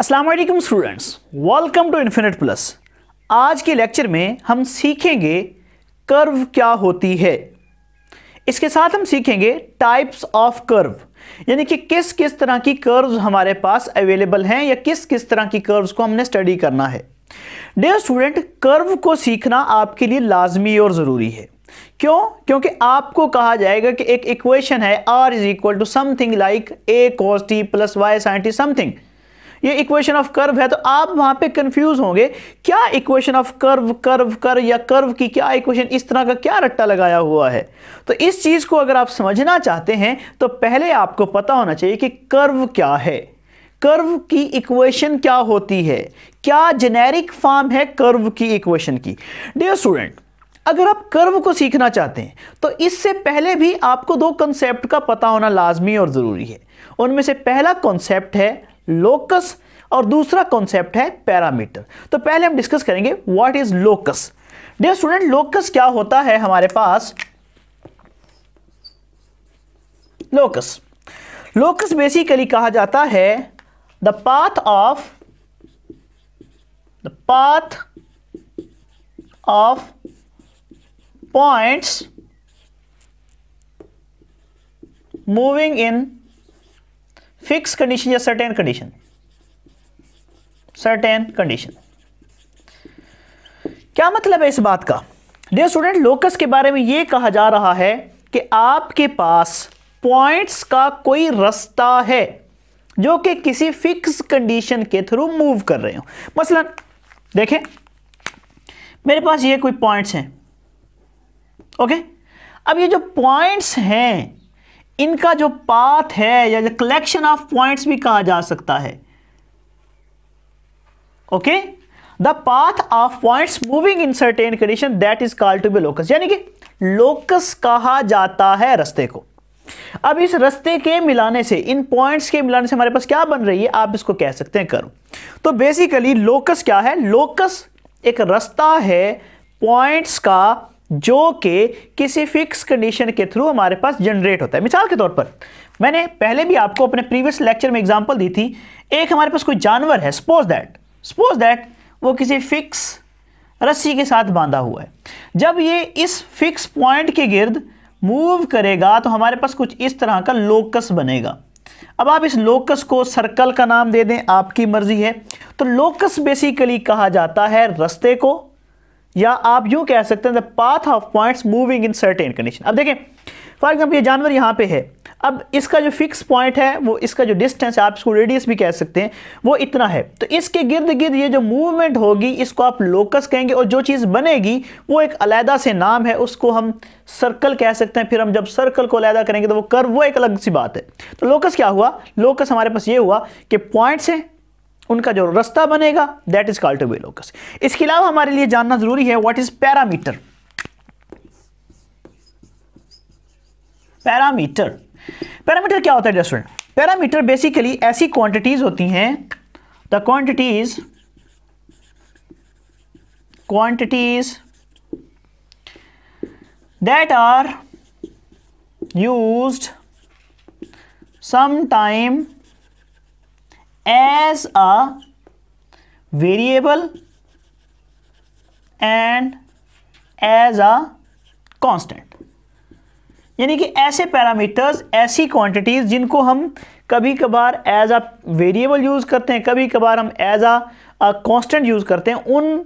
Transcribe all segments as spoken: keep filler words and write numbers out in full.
अस्सलाम वालेकुम students, welcome to infinite plus. आज के लेक्चर में हम सीखेंगे कर्व क्या होती है। इसके साथ हम सीखेंगे टाइप्स ऑफ कर्व, यानी कि किस किस तरह की कर्व्स हमारे पास अवेलेबल हैं या किस किस तरह की कर्व्स को हमने स्टडी करना है। डियर स्टूडेंट, कर्व को सीखना आपके लिए लाजमी और ज़रूरी है। क्यों? क्योंकि आपको कहा जाएगा कि एक इक्वेशन है are is equal to something like a cos T plus Y sine T something, ये इक्वेशन ऑफ कर्व है। तो आप वहां पे कंफ्यूज होंगे क्या इक्वेशन ऑफ कर्व कर्व कर या कर्व की क्या इक्वेशन, इस तरह का क्या रट्टा लगाया हुआ है। तो इस चीज को अगर आप समझना चाहते हैं तो पहले आपको पता होना चाहिए कि कर्व क्या है, कर्व की इक्वेशन क्या होती है, क्या जेनेरिक फॉर्म है कर्व की इक्वेशन की। डियर स्टूडेंट, अगर आप कर्व को सीखना चाहते हैं तो इससे पहले भी आपको दो कॉन्सेप्ट का पता होना लाजमी और जरूरी है। उनमें से पहला कॉन्सेप्ट है लोकस और दूसरा कॉन्सेप्ट है पैरामीटर। तो पहले हम डिस्कस करेंगे what is locus. Dear student, locus क्या होता है हमारे पास। लोकस लोकस बेसिकली कहा जाता है the path of the path of points moving in fix condition या सर्टेन कंडीशन सर्टेन कंडीशन क्या मतलब है इस बात का? डियर स्टूडेंट, लोकस के बारे में यह कहा जा रहा है कि आपके पास पॉइंट्स का कोई रास्ता है जो कि किसी फिक्स कंडीशन के थ्रू मूव कर रहे हो। मसलन देखें, मेरे पास ये कोई पॉइंट्स हैं, ओके। अब ये जो पॉइंट्स हैं इनका जो पाथ है या जो कलेक्शन ऑफ पॉइंट्स भी कहा जा सकता है, okay. The path of points moving in certain condition that is called to be locus, यानी कि लोकस कहा जाता है रास्ते को। अब इस रास्ते के मिलाने से, इन पॉइंट्स के मिलाने से हमारे पास क्या बन रही है, आप इसको कह सकते हैं कर्व। तो बेसिकली लोकस क्या है? लोकस एक रास्ता है पॉइंट्स का जो कि किसी फिक्स कंडीशन के थ्रू हमारे पास जनरेट होता है। मिसाल के तौर पर मैंने पहले भी आपको अपने प्रीवियस लेक्चर में एग्जांपल दी थी, एक हमारे पास कोई जानवर है, सपोज दैट सपोज दैट वो किसी फिक्स रस्सी के साथ बांधा हुआ है। जब ये इस फिक्स पॉइंट के गिर्द मूव करेगा तो हमारे पास कुछ इस तरह का लोकस बनेगा। अब आप इस लोकस को सर्कल का नाम दे दें, आपकी मर्जी है। तो लोकस बेसिकली कहा जाता है रास्ते को, या आप यूं कह सकते हैं the path of points moving in certain condition. अब देखें, फॉर एग्जाम्पल ये जानवर यहाँ पे है। अब इसका जो फिक्स पॉइंट है, वो इसका जो डिस्टेंस है, आप इसको रेडियस भी कह सकते हैं, वो इतना है। तो इसके गिर्द गिर्द ये जो मूवमेंट होगी इसको आप लोकस कहेंगे, और जो चीज़ बनेगी वो एक अलहदा से नाम है, उसको हम सर्कल कह सकते हैं। फिर हम जब सर्कल को अलहदा करेंगे तो वो कर्व, वो एक अलग सी बात है। तो लोकस क्या हुआ? लोकस हमारे पास ये हुआ कि पॉइंट्स हैं, उनका जो रास्ता बनेगा that is called to be locus. इसके अलावा हमारे लिए जानना जरूरी है what is parameter. Parameter parameter क्या होता है डियर स्टूडेंट? पैरामीटर बेसिकली ऐसी क्वांटिटीज होती हैं, the quantities quantities that are used some time as a variable and as a constant, यानी कि ऐसे पैरामीटर्स, ऐसी क्वांटिटीज जिनको हम कभी कभार एज अ वेरिएबल यूज करते हैं, कभी कभार हम एज अ कांस्टेंट यूज करते हैं, उन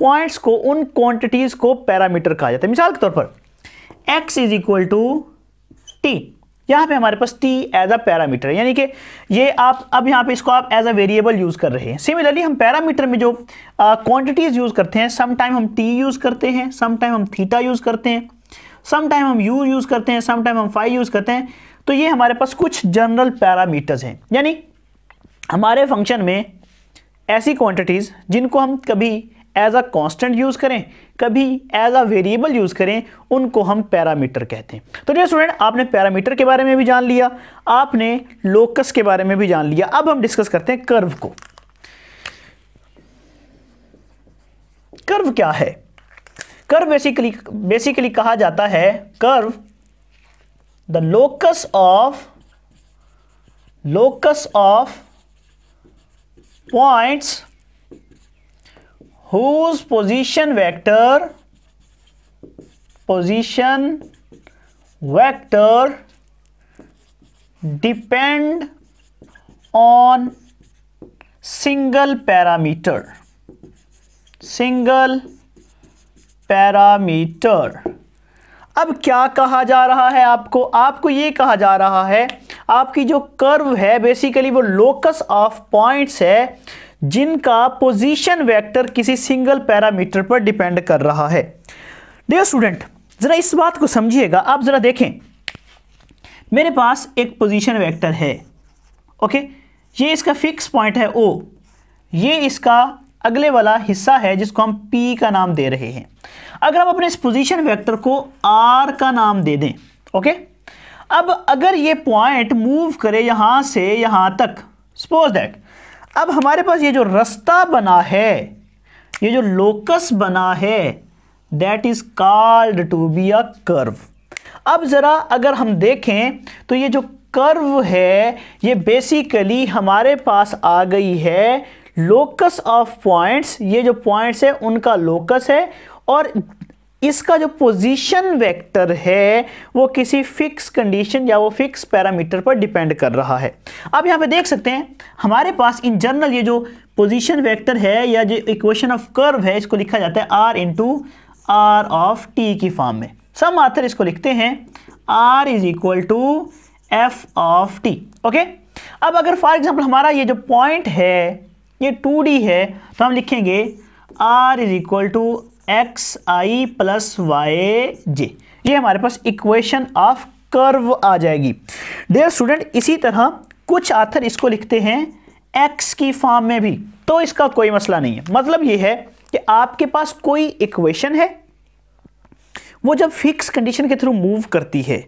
पॉइंट्स को, उन क्वांटिटीज को पैरामीटर कहा जाता है। मिसाल के तौर पर x is equal to T, यहाँ पे हमारे पास t एज अ पैरामीटर, यानी कि ये आप अब यहाँ पे इसको आप एज अ वेरिएबल यूज़ कर रहे हैं। सिमिलरली हम पैरामीटर में जो क्वांटिटीज़ यूज़ करते हैं, सम टाइम हम t यूज़ करते हैं, सम टाइम हम थीटा यूज़ करते हैं, सम टाइम हम u यूज़ करते हैं, सम टाइम हम फाई यूज़ करते हैं। तो ये हमारे पास कुछ जनरल पैरामीटर्स हैं, यानी हमारे फंक्शन में ऐसी क्वान्टिटीज़ जिनको हम कभी एज अ कांस्टेंट यूज़ करें, कभी एज अ वेरिएबल यूज़ करें, उनको हम पैरामीटर कहते हैं। तो डियर स्टूडेंट, आपने पैरामीटर के बारे में भी जान लिया, आपने लोकस के बारे में भी जान लिया। अब हम डिस्कस करते हैं कर्व को। कर्व क्या है? कर्व बेसिकली बेसिकली कहा जाता है curve the locus of locus of points whose position vector position vector depend on single parameter single parameter. अब क्या कहा जा रहा है आपको आपको ये कहा जा रहा है आपकी जो कर्व है बेसिकली वो लोकस ऑफ पॉइंट्स है जिनका पोजीशन वेक्टर किसी सिंगल पैरामीटर पर डिपेंड कर रहा है. डियर स्टूडेंट, ज़रा इस बात को समझिएगा. आप ज़रा देखें, मेरे पास एक पोजीशन वेक्टर है. ओके, ये इसका फिक्स पॉइंट है ओ. ये इसका अगले वाला हिस्सा है जिसको हम पी का नाम दे रहे हैं. अगर हम अपने इस पोजीशन वेक्टर को आर का नाम दे दें. ओके, अब अगर ये पॉइंट मूव करे यहाँ से यहाँ तक, सपोज दैट, अब हमारे पास ये जो रास्ता बना है, ये जो लोकस बना है, that is called to be a curve. अब ज़रा अगर हम देखें तो ये जो कर्व है ये बेसिकली हमारे पास आ गई है लोकस ऑफ पॉइंट्स. ये जो पॉइंट्स है उनका लोकस है और इसका जो पोजीशन वेक्टर है वो किसी फिक्स कंडीशन या वो फिक्स पैरामीटर पर डिपेंड कर रहा है. अब यहाँ पे देख सकते हैं हमारे पास इन जनरल ये जो पोजीशन वेक्टर है या जो इक्वेशन ऑफ कर्व है इसको लिखा जाता है are into are of T की फॉर्म में. सम ऑथर इसको लिखते हैं are is equal to F of T. Okay, अब अगर फॉर एग्जाम्पल हमारा ये जो पॉइंट है ये टू डी है तो हम लिखेंगे r is equal to x I plus Y जे. ये हमारे पास इक्वेशन ऑफ कर्व आ जाएगी. डियर स्टूडेंट, इसी तरह कुछ आथर इसको लिखते हैं x की फॉर्म में भी, तो इसका कोई मसला नहीं है. मतलब ये है कि आपके पास कोई इक्वेशन है वो जब फिक्स कंडीशन के थ्रू मूव करती है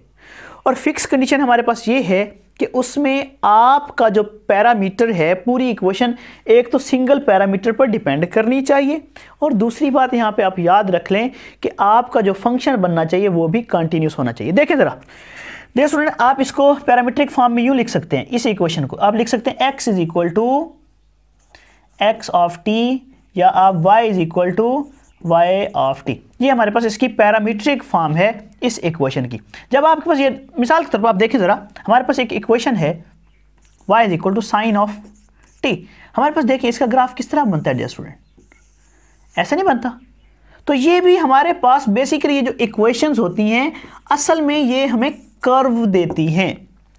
और फिक्स कंडीशन हमारे पास ये है कि उसमें आपका जो पैरामीटर है पूरी इक्वेशन एक तो सिंगल पैरामीटर पर डिपेंड करनी चाहिए और दूसरी बात यहाँ पे आप याद रख लें कि आपका जो फंक्शन बनना चाहिए वो भी कंटिन्यूस होना चाहिए. देखें ज़रा देखिए स्टूडेंट, आप इसको पैरामीट्रिक फॉर्म में यूँ लिख सकते हैं. इस इक्वेशन को आप लिख सकते हैं x is equal to x of T या आप Y is equal to y of t. ये हमारे पास इसकी पैरामीट्रिक फॉर्म है इस इक्वेशन की. जब आपके पास ये मिसाल के तौर पर आप देखें ज़रा, हमारे पास एक इक्वेशन है y is equal to sine of t. हमारे पास देखिए इसका ग्राफ किस तरह बनता है. डियर स्टूडेंट, ऐसा नहीं बनता. तो ये भी हमारे पास बेसिकली ये जो इक्वेशंस होती हैं असल में ये हमें कर्व देती हैं.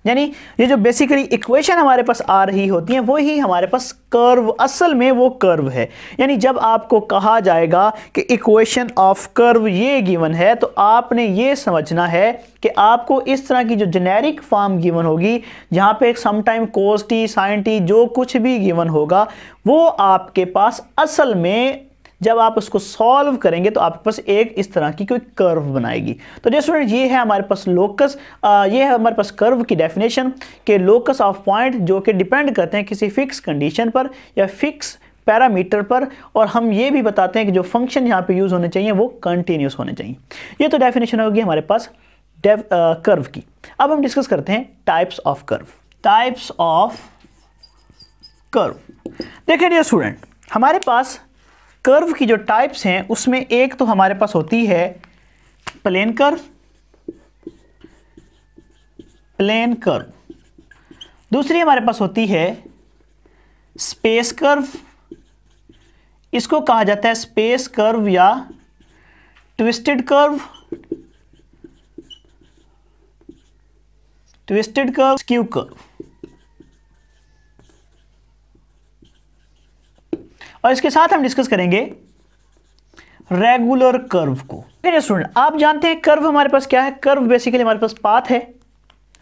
यानी ये जो बेसिकली इक्वेशन हमारे पास आ रही होती है वो ही हमारे पास कर्व, असल में वो कर्व है. यानी जब आपको कहा जाएगा कि इक्वेशन ऑफ कर्व ये गिवन है तो आपने ये समझना है कि आपको इस तरह की जो जेनेरिक फॉर्म गिवन होगी जहाँ पे sometime cos T sine T जो कुछ भी गिवन होगा वो आपके पास असल में जब आप उसको सॉल्व करेंगे तो आपके पास एक इस तरह की कोई कर्व बनाएगी. तो जैसे स्टूडेंट ये है हमारे पास लोकस, ये है हमारे पास कर्व की डेफिनेशन के लोकस ऑफ पॉइंट जो कि डिपेंड करते हैं किसी फिक्स कंडीशन पर या फिक्स पैरामीटर पर और हम ये भी बताते हैं कि जो फंक्शन यहाँ पे यूज़ होने चाहिए वो कंटिन्यूस होने चाहिए. ये तो डेफिनेशन होगी हमारे पास डेव कर्व की. अब हम डिस्कस करते हैं types of curve. Types of curve देखें डियर स्टूडेंट, हमारे पास कर्व की जो टाइप्स हैं उसमें एक तो हमारे पास होती है प्लेन कर्व. प्लेन कर्व दूसरी हमारे पास होती है स्पेस कर्व. इसको कहा जाता है स्पेस कर्व या twisted curve. Twisted curve skew curve. और इसके साथ हम डिस्कस करेंगे रेगुलर कर्व को. ठीक है स्टूडेंट, आप जानते हैं कर्व हमारे पास क्या है. कर्व बेसिकली हमारे पास पाथ है,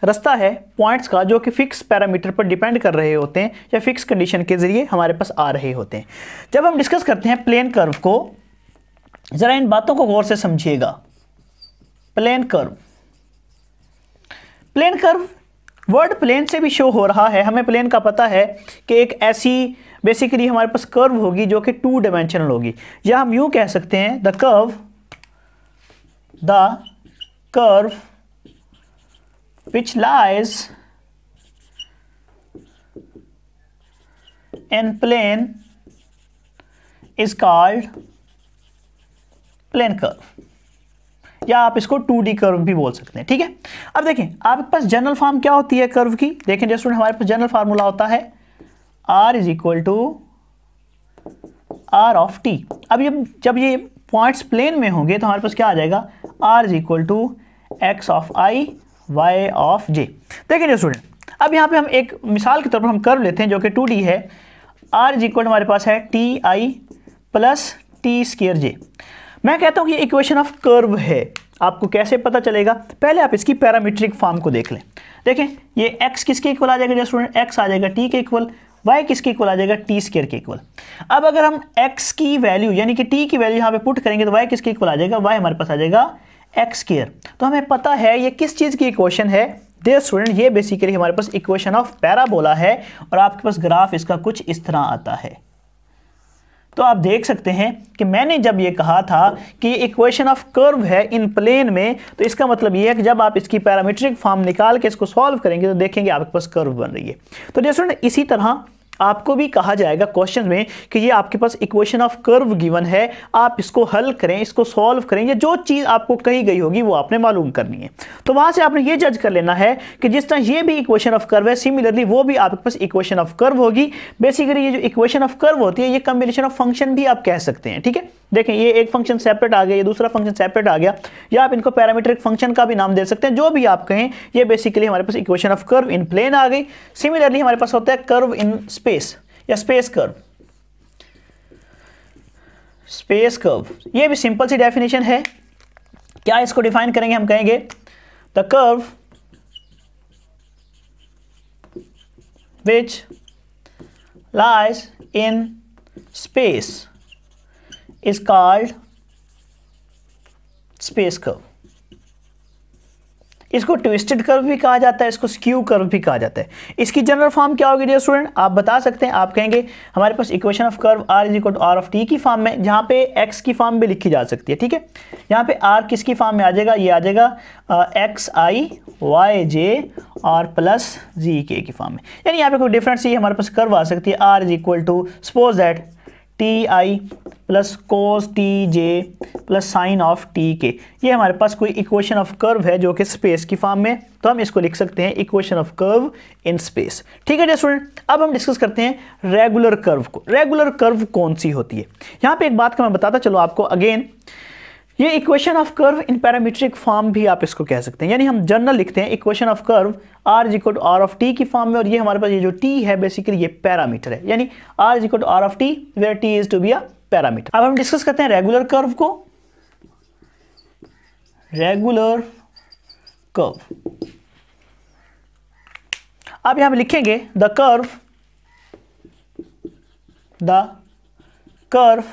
रास्ता है पॉइंट्स का जो कि फिक्स पैरामीटर पर डिपेंड कर रहे होते हैं या फिक्स कंडीशन के जरिए हमारे पास आ रहे होते हैं. जब हम डिस्कस करते हैं प्लेन कर्व को, ज़रा इन बातों को गौर से समझिएगा. Plane curve, plane curve word plane से भी शो हो रहा है. हमें प्लेन का पता है कि एक ऐसी बेसिकली हमारे पास कर्व होगी जो कि टू डायमेंशनल होगी या हम यूँ कह सकते हैं the curve the curve which lies in plane is called plane curve, या आप इसको टू डी कर्व भी बोल सकते हैं। ठीक है, अब देखें आपके पास जनरल फॉर्म क्या होती है कर्व की। देखें जैसे हमारे पास जनरल फार्मूला होता है r is equal to are of T. अब ये जब ये पॉइंट्स प्लेन में होंगे तो हमारे पास क्या आ जाएगा, r is equal to x of I Y of जे। देखें जो स्टूडेंट अब यहाँ पे हम एक मिसाल के तौर पर हम कर्व लेते हैं जो कि टू डी है। r इज इक्वल हमारे पास है T I plus T square J. मैं कहता हूँ कि ये इक्वेशन ऑफ कर्व है। आपको कैसे पता चलेगा, पहले आप इसकी पैरामीट्रिक फॉर्म को देख लें। देखें ये x किसके इक्वल आ जाएगा, जो स्टूडेंट x आ जाएगा t के इक्वल, y किसके इक्वल आ जाएगा t स्क्वायर के इक्वल। अब अगर हम x की वैल्यू यानी कि t की वैल्यू यहाँ पे पुट करेंगे तो y किसके इक्वल आ जाएगा, y हमारे पास आ जाएगा एक्स स्क्वायर। तो हमें पता है ये किस चीज़ की इक्वेशन है। देयर स्टूडेंट ये बेसिकली हमारे पास इक्वेशन ऑफ पैराबोला है और आपके पास ग्राफ इसका कुछ इस तरह आता है। तो आप देख सकते हैं कि मैंने जब ये कहा था कि ये इक्वेशन ऑफ कर्व है इन प्लेन में, तो इसका मतलब ये है कि जब आप इसकी पैरामीट्रिक फॉर्म निकाल के इसको सॉल्व करेंगे तो देखेंगे आपके पास कर्व बन रही है। तो जैसे इसी तरह आपको भी कहा जाएगा क्वेश्चन में कि ये आपके पास इक्वेशन ऑफ कर्व गिवन है, आप इसको हल करें, इसको सॉल्व करें, या जो चीज़ आपको कही गई होगी वो आपने मालूम करनी है। तो वहाँ से आपने ये जज कर लेना है कि जिस तरह ये भी इक्वेशन ऑफ कर्व है सिमिलरली वो भी आपके पास इक्वेशन ऑफ कर्व होगी। बेसिकली ये जो इक्वेशन ऑफ कर्व होती है ये कम्बिनेशन ऑफ फंक्शन भी आप कह सकते हैं। ठीक है, देखें ये एक फंक्शन सेपरेट आ गया, ये दूसरा फंक्शन सेपरेट आ गया, या आप इनको पैरामीट्रिक फंक्शन का भी नाम दे सकते हैं, जो भी आप कहें। ये बेसिकली हमारे पास equation of curve in plane आ गई। सिमिलरली हमारे पास होता है कर्व इन स्पेस या स्पेस कर्व, स्पेस कर्व। ये भी सिंपल सी डेफिनेशन है। क्या इसको डिफाइन करेंगे, हम कहेंगे the curve which lies in space is called space curve। इसको ट्विस्टेड कर्व भी कहा जाता है, इसको स्क्यू कर्व भी कहा जाता है। इसकी जनरल फॉर्म क्या होगी डियर स्टूडेंट, आप बता सकते हैं। आप कहेंगे हमारे पास equation of curve r is equal to are of T की फॉर्म में, जहाँ पे x की फॉर्म भी लिखी जा सकती है। ठीक है, यहाँ पे r किसकी फॉर्म में आ जाएगा, ये आ जाएगा एक्स आई वाई जे और प्लस जी के की फॉर्म में। यानी यहाँ पे कोई डिफरेंस ही हमारे पास कर्व आ सकती है। r is equal to suppose that t I plus cos t j plus sine of t के। ये हमारे पास कोई इक्वेशन ऑफ कर्व है जो कि स्पेस की फॉर्म में, तो हम इसको लिख सकते हैं equation of curve in space. ठीक है डियर स्टूडेंट, अब हम डिस्कस करते हैं रेगुलर कर्व को। रेगुलर कर्व कौन सी होती है, यहाँ पे एक बात का मैं बताता चलो आपको अगेन, ये equation of curve in parametric form भी आप इसको कह सकते हैं। यानी हम जनरल लिखते हैं equation of curve r is equal to are of T की फॉर्म में, और ये हमारे पास ये जो t है बेसिकली ये पैरामीटर है। यानी r is equal to are of t where t is to be a parameter. अब हम डिस्कस करते हैं रेगुलर कर्व को। रेगुलर कर्व आप यहां पर लिखेंगे the curve, the curve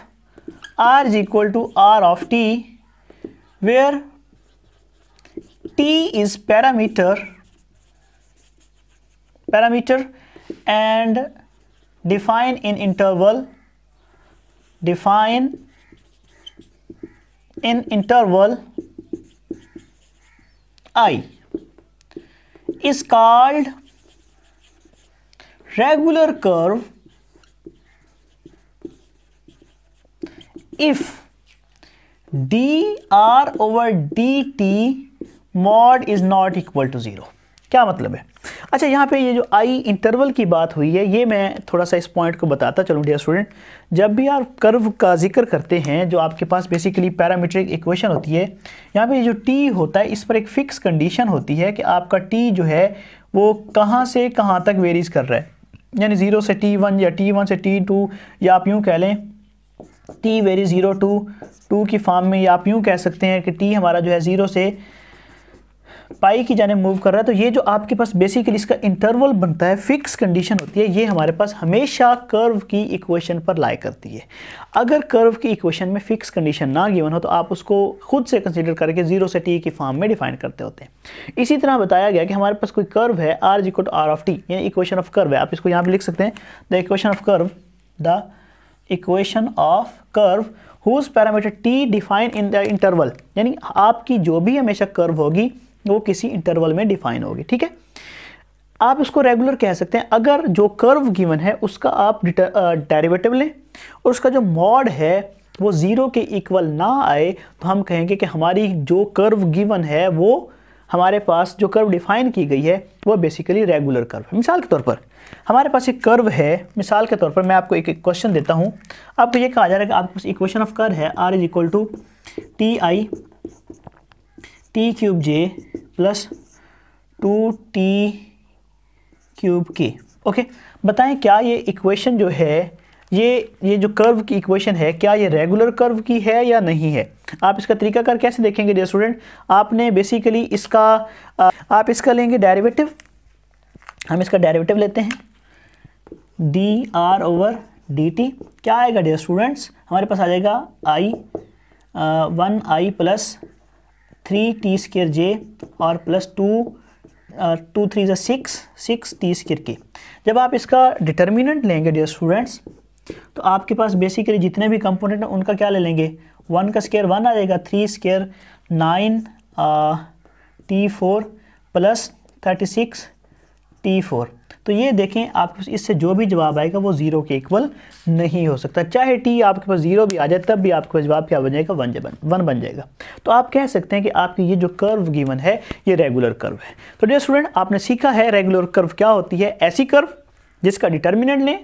r is equal to are of t where t is parameter and define in interval I is called regular curve if d over dt mod is not equal to zero। क्या मतलब है, अच्छा यहाँ पे ये जो i interval की बात हुई है ये मैं थोड़ा सा इस पॉइंट को बताता चलूँ डियर स्टूडेंट। जब भी आप कर्व का जिक्र करते हैं जो आपके पास बेसिकली पैरामीट्रिक इक्वेशन होती है, यहाँ पे ये जो t होता है इस पर एक फिक्स कंडीशन होती है कि आपका t जो है वो कहाँ से कहाँ तक वेरीज कर रहा है। यानी ज़ीरो से टी वन या टी वन से टी टू, या आप यूँ कह लें t vary zero two two की फॉर्म में, या आप यूँ कह सकते हैं कि t हमारा जो है ज़ीरो से पाई की जाने मूव कर रहा है। तो ये जो आपके पास बेसिकली इसका इंटरवल बनता है, फिक्स कंडीशन होती है, ये हमारे पास हमेशा कर्व की इक्वेशन पर लाए करती है। अगर कर्व की इक्वेशन में फिक्स कंडीशन ना गिवन हो तो आप उसको खुद से कंसीडर करके जीरो से टी की फॉर्म में डिफाइन करते होते हैं। इसी तरह बताया गया कि हमारे पास कोई कर्व है r equal to are of t, यानी इक्वेशन ऑफ कर्व है। आप इसको यहाँ पर लिख सकते हैं the equation of curve, the equation of curve whose parameter t define in the interval. यानी आपकी जो भी हमेशा कर्व होगी वो किसी इंटरवल में डिफाइन होगी। ठीक है, आप इसको रेगुलर कह सकते हैं अगर जो कर्व गिवन है उसका आप डेरिवेटिव लें और उसका जो मॉड है वो ज़ीरो के इक्वल ना आए, तो हम कहेंगे कि हमारी जो कर्व गिवन है वो हमारे पास जो कर्व डिफाइन की गई है वो बेसिकली रेगुलर कर्व है। मिसाल के तौर पर हमारे पास एक कर्व है, मिसाल के तौर पर मैं आपको एक क्वेश्चन देता हूँ, आपको ये कहा जा रहा है कि आपके पास इक्वेशन ऑफ कर्व है are is equal to t i t cube j plus two t cube k. Okay, बताएं क्या ये इक्वेशन जो है ये ये जो कर्व की इक्वेशन है क्या ये रेगुलर कर्व की है या नहीं है। आप इसका तरीकाकार कैसे देखेंगे डियर स्टूडेंट, आपने बेसिकली इसका आप इसका लेंगे डेरिवेटिव, हम इसका डेरिवेटिव लेते हैं d r over d t, क्या आएगा डियर स्टूडेंट्स, हमारे पास आ जाएगा i one i plus three t square j और प्लस टू टू थ्री ज़ा six six t square k. जब आप इसका डिटर्मिनेंट लेंगे डियर स्टूडेंट्स तो आपके पास बेसिकली जितने भी कंपोनेंट हैं उनका क्या ले लेंगे, वन का स्केयर वन आ जाएगा, three square nine t four plus thirty six t four. तो ये देखें आपके इससे जो भी जवाब आएगा वो जीरो के इक्वल नहीं हो सकता, चाहे टी आपके पास जीरो भी आ जाए तब भी आपके पास जवाब क्या बन जाएगा, वन वन बन जाएगा। तो आप कह सकते हैं कि आपकी ये जो कर्व गिवन है ये रेगुलर कर्व है। तो डियर स्टूडेंट आपने सीखा है रेगुलर कर्व क्या होती है, ऐसी कर्व जिसका डिटर्मिनेंट लें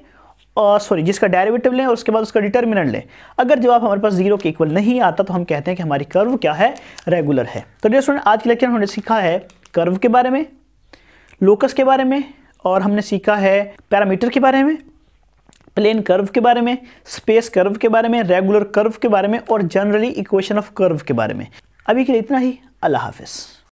और सॉरी जिसका डेरिवेटिव लें और उसके बाद उसका डिटर्मिनेंट लें, अगर जवाब हमारे पास जीरो के इक्वल नहीं आता तो हम कहते हैं कि हमारी कर्व क्या है, रेगुलर है। तो डियर स्टूडेंट आज के लेक्चर हमने सीखा है कर्व के बारे में, लोकस के बारे में, और हमने सीखा है पैरामीटर के बारे में, प्लेन कर्व के बारे में, स्पेस कर्व के बारे में, रेगुलर कर्व के बारे में और जनरली इक्वेशन ऑफ कर्व के बारे में। अभी के लिए इतना ही, अल्लाह हाफिज़।